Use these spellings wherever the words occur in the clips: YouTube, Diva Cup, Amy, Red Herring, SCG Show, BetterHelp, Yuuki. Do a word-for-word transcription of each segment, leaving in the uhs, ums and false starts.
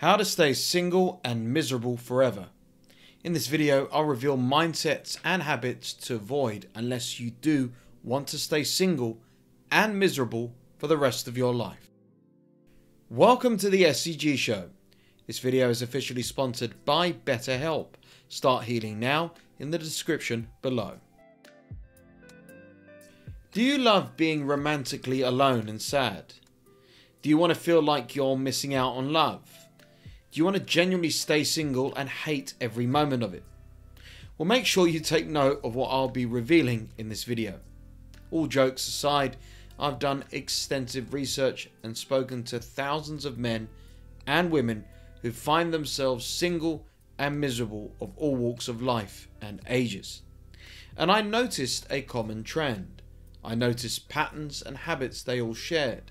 How to stay single and miserable forever. In this video, I'll reveal mindsets and habits to avoid unless you do want to stay single and miserable for the rest of your life. Welcome to the S C G Show. This video is officially sponsored by BetterHelp. Start healing now in the description below. Do you love being romantically alone and sad? Do you want to feel like you're missing out on love? Do you want to genuinely stay single and hate every moment of it? Well, make sure you take note of what I'll be revealing in this video. All jokes aside, I've done extensive research and spoken to thousands of men and women who find themselves single and miserable of all walks of life and ages. And I noticed a common trend. I noticed patterns and habits they all shared.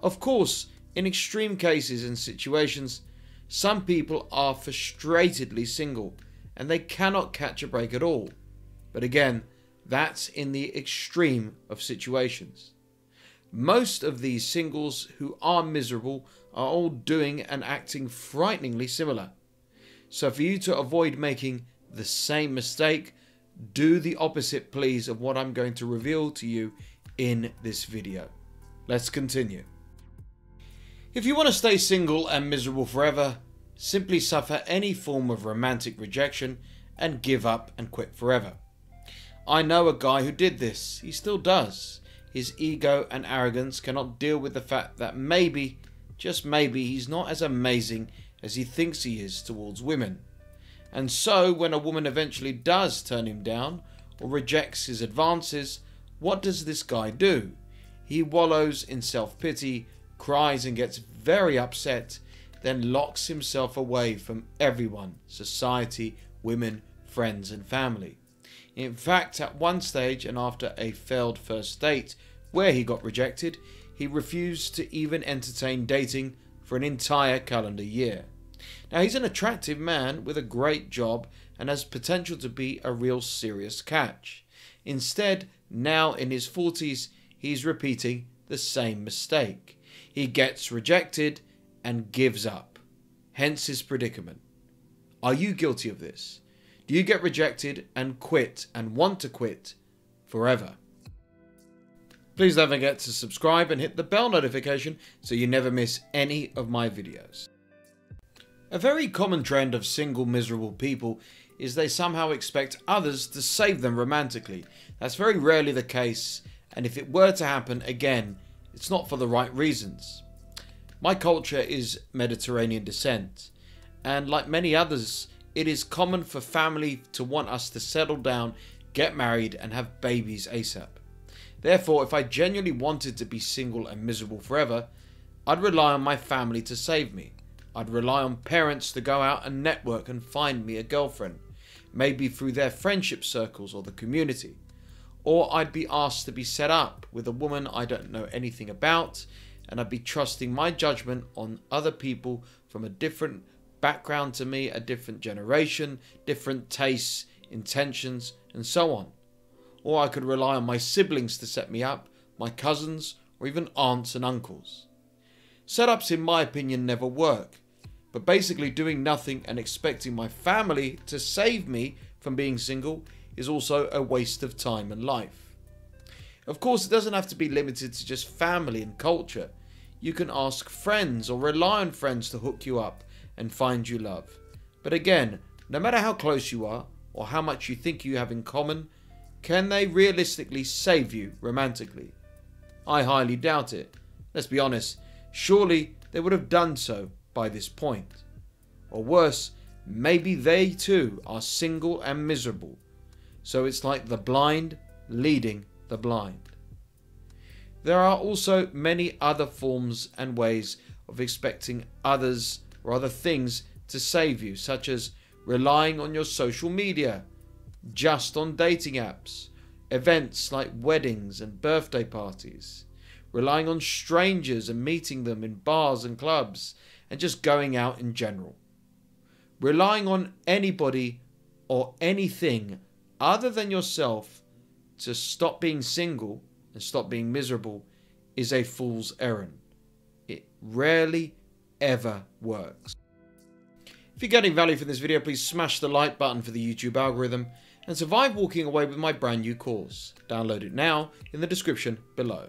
Of course, in extreme cases and situations, some people are frustratedly single and they cannot catch a break at all. But again, that's in the extreme of situations. Most of these singles who are miserable are all doing and acting frighteningly similar. So for you to avoid making the same mistake, do the opposite please of what I'm going to reveal to you in this video. Let's continue. If you want to stay single and miserable forever, simply suffer any form of romantic rejection and give up and quit forever. I know a guy who did this. He still does. His ego and arrogance cannot deal with the fact that maybe, just maybe, he's not as amazing as he thinks he is towards women. And so when a woman eventually does turn him down or rejects his advances, what does this guy do? He wallows in self-pity, cries and gets very upset, then locks himself away from everyone, society, women, friends and family. In fact, at one stage and after a failed first date where he got rejected, he refused to even entertain dating for an entire calendar year. Now, he's an attractive man with a great job and has potential to be a real serious catch. Instead, now in his forties, he's repeating the same mistake. He gets rejected and gives up, hence his predicament. Are you guilty of this? Do you get rejected and quit and want to quit forever? Please don't forget to subscribe and hit the bell notification so you never miss any of my videos. A very common trend of single miserable people is they somehow expect others to save them romantically. That's very rarely the case, and if it were to happen again, it's not for the right reasons. My culture is Mediterranean descent, and like many others, it is common for family to want us to settle down, get married and have babies ASAP. Therefore, if I genuinely wanted to be single and miserable forever, I'd rely on my family to save me. I'd rely on parents to go out and network and find me a girlfriend, maybe through their friendship circles or the community. Or I'd be asked to be set up with a woman I don't know anything about, and I'd be trusting my judgment on other people from a different background to me, a different generation, different tastes, intentions, and so on. Or I could rely on my siblings to set me up, my cousins, or even aunts and uncles. Setups, in my opinion, never work, but basically doing nothing and expecting my family to save me from being single is also a waste of time and life. Of course, it doesn't have to be limited to just family and culture. You can ask friends or rely on friends to hook you up and find you love. But again, no matter how close you are or how much you think you have in common, can they realistically save you romantically? I highly doubt it. Let's be honest, surely they would have done so by this point. Or worse, maybe they too are single and miserable. So it's like the blind leading the blind. There are also many other forms and ways of expecting others or other things to save you, such as relying on your social media, just on dating apps, events like weddings and birthday parties, relying on strangers and meeting them in bars and clubs, and just going out in general. Relying on anybody or anything other than yourself to stop being single and stop being miserable is a fool's errand. It rarely ever works. If you're getting value from this video, please smash the like button for the YouTube algorithm and survive walking away with my brand new course. Download it now in the description below.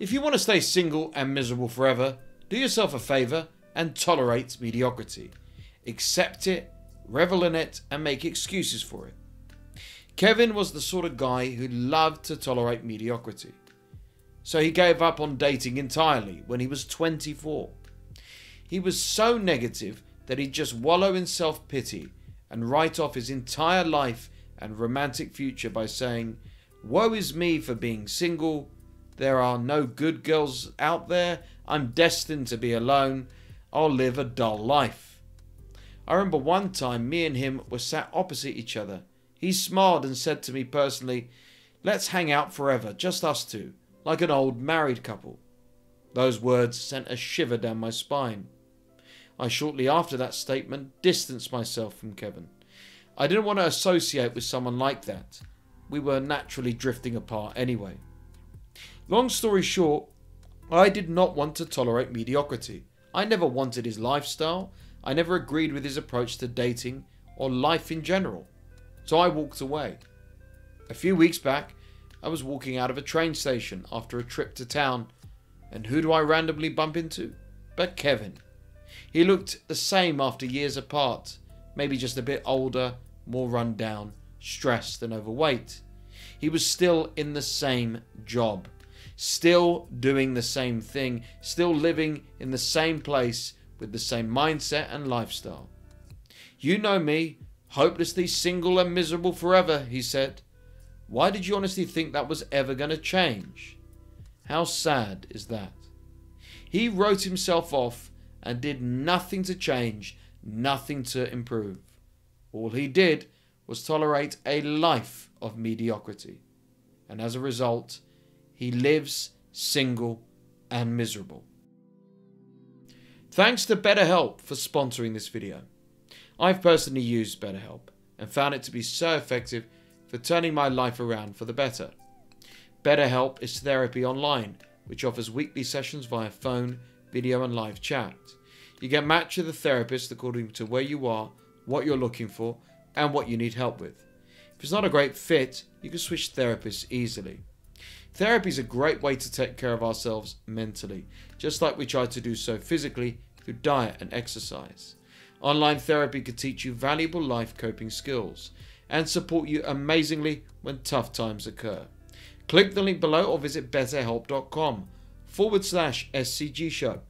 If you want to stay single and miserable forever, do yourself a favour and tolerate mediocrity. Accept it, revel in it, and make excuses for it. Kevin was the sort of guy who loved to tolerate mediocrity, so he gave up on dating entirely when he was twenty-four. He was so negative that he'd just wallow in self-pity and write off his entire life and romantic future by saying, "Woe is me for being single. There are no good girls out there. I'm destined to be alone. I'll live a dull life." I remember one time me and him were sat opposite each other. He smiled and said to me personally, "Let's hang out forever, just us two, like an old married couple." Those words sent a shiver down my spine. I shortly after that statement distanced myself from Kevin. I didn't want to associate with someone like that. We were naturally drifting apart anyway. Long story short, I did not want to tolerate mediocrity. I never wanted his lifestyle. I never agreed with his approach to dating or life in general. So I walked away. A few weeks back, I was walking out of a train station after a trip to town, and who do I randomly bump into but Kevin. He looked the same after years apart, maybe just a bit older, more run down, stressed and overweight. He was still in the same job, still doing the same thing, still living in the same place with the same mindset and lifestyle. "You know me, hopelessly single and miserable forever," he said. "Why did you honestly think that was ever going to change?" How sad is that? He wrote himself off and did nothing to change, nothing to improve. All he did was tolerate a life of mediocrity. And as a result, he lives single and miserable. Thanks to BetterHelp for sponsoring this video. I've personally used BetterHelp and found it to be so effective for turning my life around for the better. BetterHelp is therapy online, which offers weekly sessions via phone, video and live chat. You get matched with a therapist according to where you are, what you're looking for and what you need help with. If it's not a great fit, you can switch therapists easily. Therapy is a great way to take care of ourselves mentally, just like we try to do so physically through diet and exercise. Online therapy can teach you valuable life coping skills and support you amazingly when tough times occur. Click the link below or visit betterhelp.com forward slash SCG show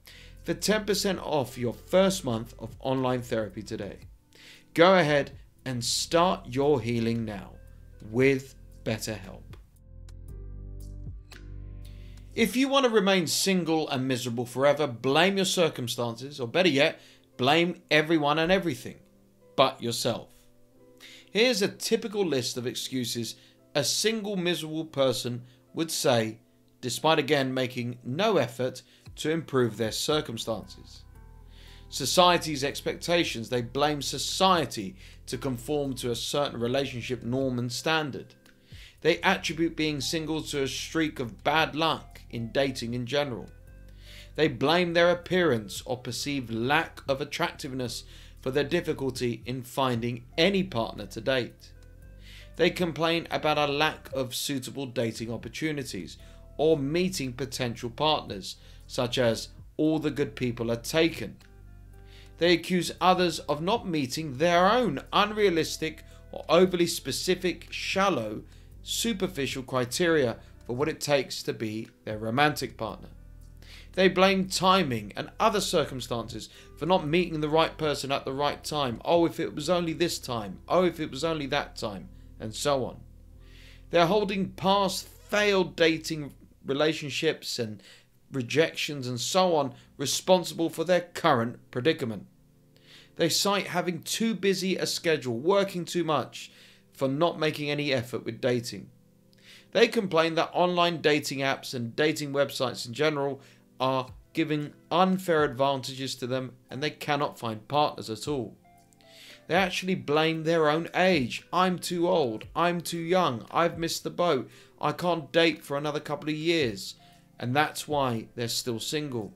for ten percent off your first month of online therapy today. Go ahead and start your healing now with BetterHelp. If you want to remain single and miserable forever, blame your circumstances, or better yet, blame everyone and everything but yourself. Here's a typical list of excuses a single miserable person would say, despite again making no effort to improve their circumstances. Society's expectations. They blame society to conform to a certain relationship norm and standard. They attribute being single to a streak of bad luck in dating in general. They blame their appearance or perceived lack of attractiveness for their difficulty in finding any partner to date. They complain about a lack of suitable dating opportunities or meeting potential partners, such as all the good people are taken. They accuse others of not meeting their own unrealistic or overly specific, shallow, superficial criteria for what it takes to be their romantic partner. They blame timing and other circumstances for not meeting the right person at the right time. "Oh, if it was only this time. Oh, if it was only that time," and so on. They're holding past failed dating relationships and rejections and so on responsible for their current predicament. They cite having too busy a schedule, working too much, for not making any effort with dating. They complain that online dating apps and dating websites in general are giving unfair advantages to them and they cannot find partners at all. They actually blame their own age. "I'm too old, I'm too young, I've missed the boat, I can't date for another couple of years," and that's why they're still single.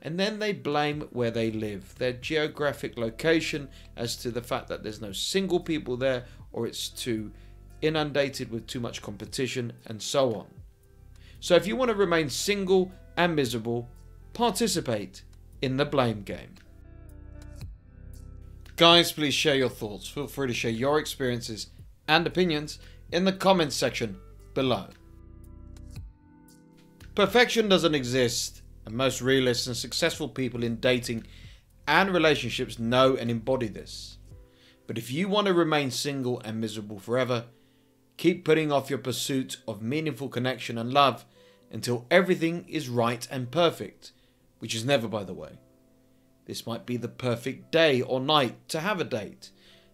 And then they blame where they live, their geographic location, as to the fact that there's no single people there, or it's too inundated with too much competition, and so on. So if you want to remain single and miserable, participate in the blame game. Guys, please share your thoughts. Feel free to share your experiences and opinions in the comments section below. Perfection doesn't exist, and most realists and successful people in dating and relationships know and embody this. But if you want to remain single and miserable forever, keep putting off your pursuit of meaningful connection and love until everything is right and perfect, which is never, by the way. This might be the perfect day or night to have a date,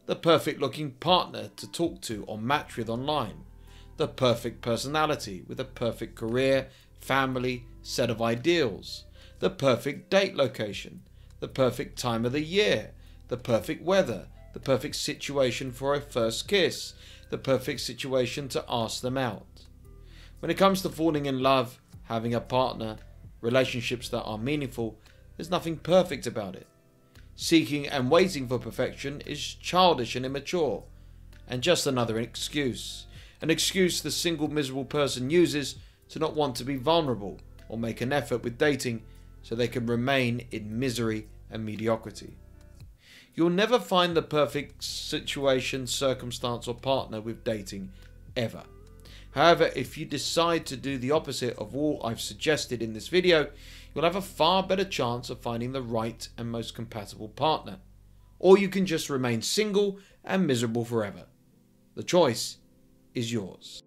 the perfect looking partner to talk to or match with online, the perfect personality with a perfect career, family, set of ideals, the perfect date location, the perfect time of the year, the perfect weather, the perfect situation for a first kiss, the perfect situation to ask them out. When it comes to falling in love, having a partner, relationships that are meaningful, there's nothing perfect about it. Seeking and waiting for perfection is childish and immature, and just another excuse. An excuse the single miserable person uses to not want to be vulnerable or make an effort with dating so they can remain in misery and mediocrity. You'll never find the perfect situation, circumstance or partner with dating, ever. However, if you decide to do the opposite of all I've suggested in this video, you'll have a far better chance of finding the right and most compatible partner. Or you can just remain single and miserable forever. The choice is yours.